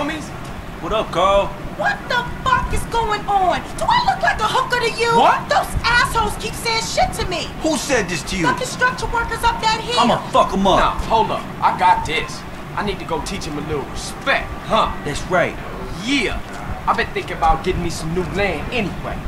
homies? What up, Carl? What the fuck is going on? Do I look like a hooker to you? What? Those assholes keep saying shit to me. Who said this to you? The construction workers up that hill. I'ma fuck them up. Nah, hold up. I got this. I need to go teach them a little respect, huh? That's right. Yeah. I've been thinking about getting me some new land anyway.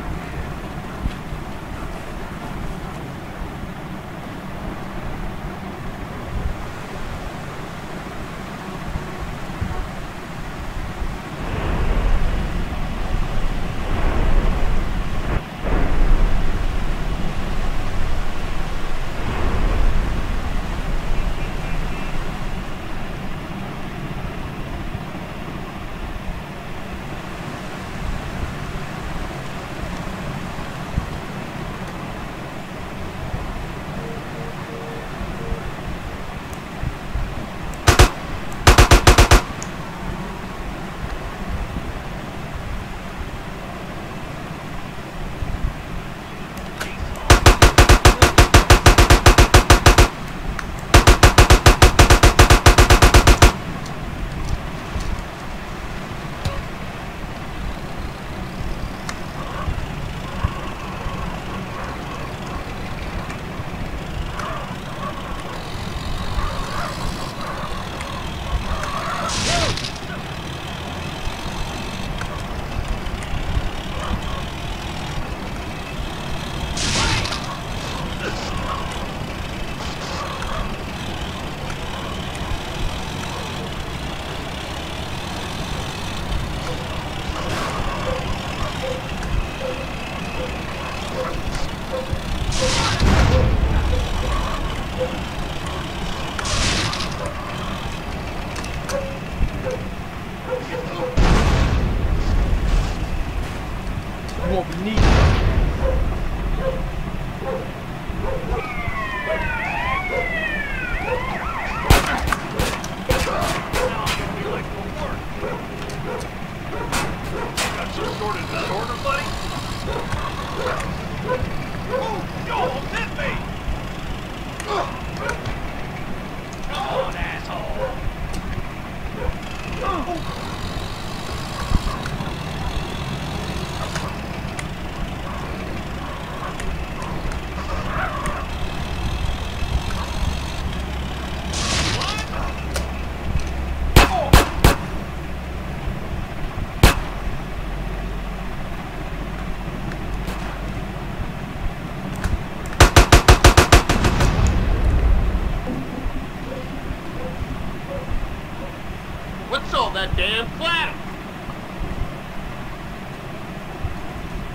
That damn platter!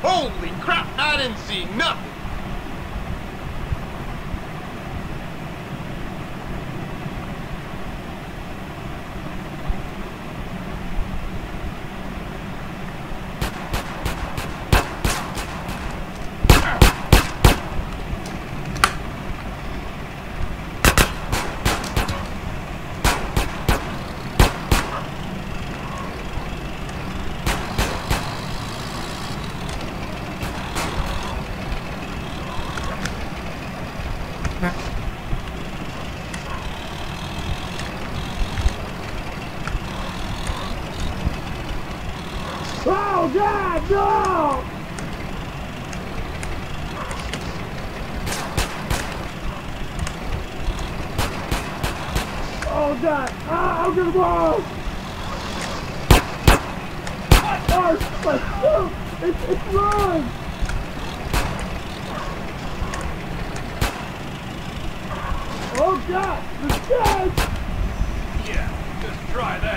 Holy crap, I didn't see nothing! Oh God, no! Oh God, I'm gonna blow! Oh, it's wrong! Oh God, the judge! Yeah, just try that.